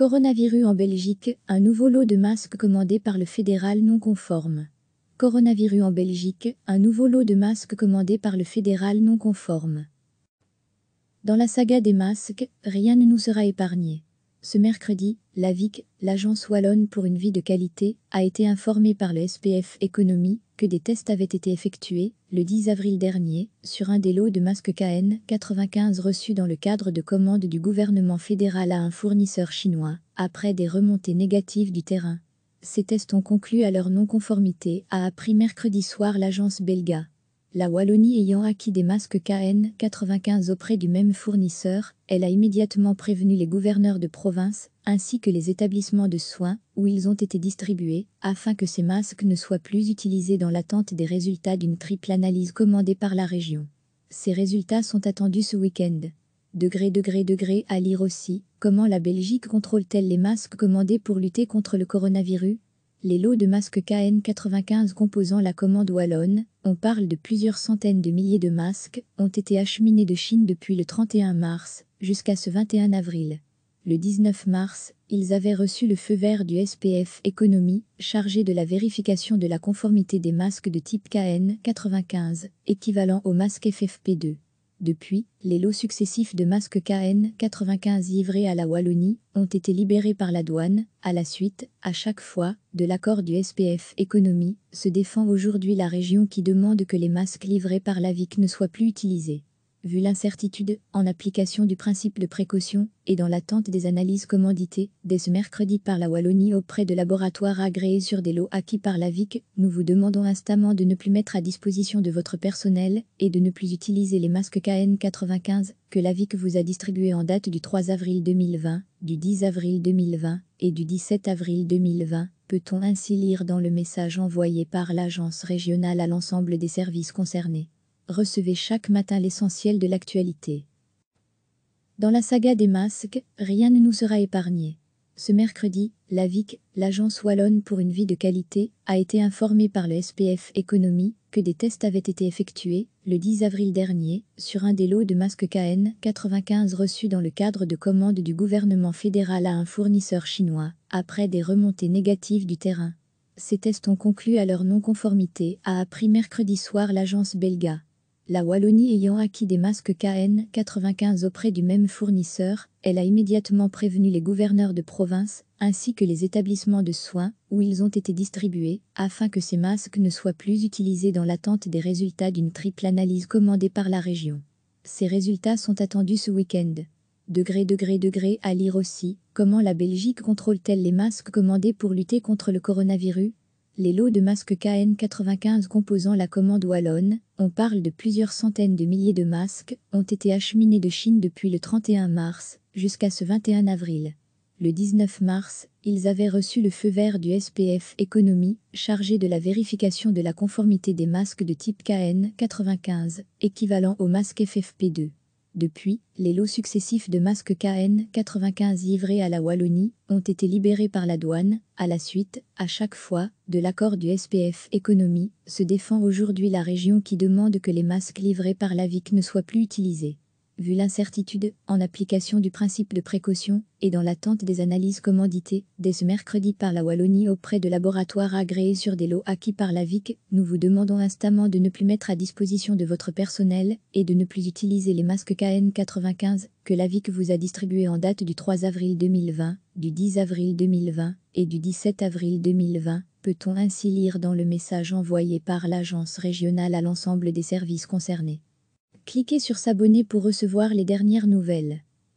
Coronavirus en Belgique, un nouveau lot de masques commandé par le fédéral non conforme. Coronavirus en Belgique, un nouveau lot de masques commandé par le fédéral non conforme. Dans la saga des masques, rien ne nous sera épargné. Ce mercredi, l'AViQ, l'agence wallonne pour une vie de qualité, a été informée par le SPF Économie que des tests avaient été effectués, le 10 avril dernier, sur un des lots de masques KN95 reçus dans le cadre de commandes du gouvernement fédéral à un fournisseur chinois, après des remontées négatives du terrain. Ces tests ont conclu à leur non-conformité, a appris mercredi soir l'agence Belga. La Wallonie ayant acquis des masques KN95 auprès du même fournisseur, elle a immédiatement prévenu les gouverneurs de province, ainsi que les établissements de soins, où ils ont été distribués, afin que ces masques ne soient plus utilisés dans l'attente des résultats d'une triple analyse commandée par la région. Ces résultats sont attendus ce week-end. ►►► à lire aussi, comment la Belgique contrôle-t-elle les masques commandés pour lutter contre le coronavirus ? Les lots de masques KN95 composant la commande wallonne, on parle de plusieurs centaines de milliers de masques, ont été acheminés de Chine depuis le 31 mars jusqu'à ce 21 avril. Le 19 mars, ils avaient reçu le feu vert du SPF Économie, chargé de la vérification de la conformité des masques de type KN95, équivalent aux masques FFP2. Depuis, les lots successifs de masques KN95 livrés à la Wallonie ont été libérés par la douane, à la suite, à chaque fois, de l'accord du SPF Économie, se défend aujourd'hui la région qui demande que les masques livrés par l'AViQ ne soient plus utilisés. Vu l'incertitude, en application du principe de précaution, et dans l'attente des analyses commanditées, dès ce mercredi par la Wallonie auprès de laboratoires agréés sur des lots acquis par l'AViQ, nous vous demandons instamment de ne plus mettre à disposition de votre personnel, et de ne plus utiliser les masques KN95, que l'AViQ vous a distribués en date du 3 avril 2020, du 10 avril 2020, et du 17 avril 2020, peut-on ainsi lire dans le message envoyé par l'agence régionale à l'ensemble des services concernés. Recevez chaque matin l'essentiel de l'actualité. Dans la saga des masques, rien ne nous sera épargné. Ce mercredi, l'AViQ, l'agence wallonne pour une vie de qualité, a été informée par le SPF Économie que des tests avaient été effectués, le 10 avril dernier, sur un des lots de masques KN95 reçus dans le cadre de commandes du gouvernement fédéral à un fournisseur chinois, après des remontées négatives du terrain. Ces tests ont conclu à leur non-conformité, a appris mercredi soir l'agence Belga. La Wallonie ayant acquis des masques KN95 auprès du même fournisseur, elle a immédiatement prévenu les gouverneurs de province, ainsi que les établissements de soins, où ils ont été distribués, afin que ces masques ne soient plus utilisés dans l'attente des résultats d'une triple analyse commandée par la région. Ces résultats sont attendus ce week-end. ►►► à lire aussi, comment la Belgique contrôle-t-elle les masques commandés pour lutter contre le coronavirus ? Les lots de masques KN95 composant la commande wallonne, on parle de plusieurs centaines de milliers de masques, ont été acheminés de Chine depuis le 31 mars jusqu'à ce 21 avril. Le 19 mars, ils avaient reçu le feu vert du SPF Économie, chargé de la vérification de la conformité des masques de type KN95, équivalent aux masques FFP2. Depuis, les lots successifs de masques KN95 livrés à la Wallonie ont été libérés par la douane, à la suite, à chaque fois, de l'accord du SPF Économie, se défend aujourd'hui la région qui demande que les masques livrés par l'AViQ ne soient plus utilisés. Vu l'incertitude, en application du principe de précaution, et dans l'attente des analyses commanditées, dès ce mercredi par la Wallonie auprès de laboratoires agréés sur des lots acquis par l'AViQ, nous vous demandons instamment de ne plus mettre à disposition de votre personnel, et de ne plus utiliser les masques KN95, que l'AViQ vous a distribués en date du 3 avril 2020, du 10 avril 2020, et du 17 avril 2020, peut-on ainsi lire dans le message envoyé par l'agence régionale à l'ensemble des services concernés. Cliquez sur s'abonner pour recevoir les dernières nouvelles.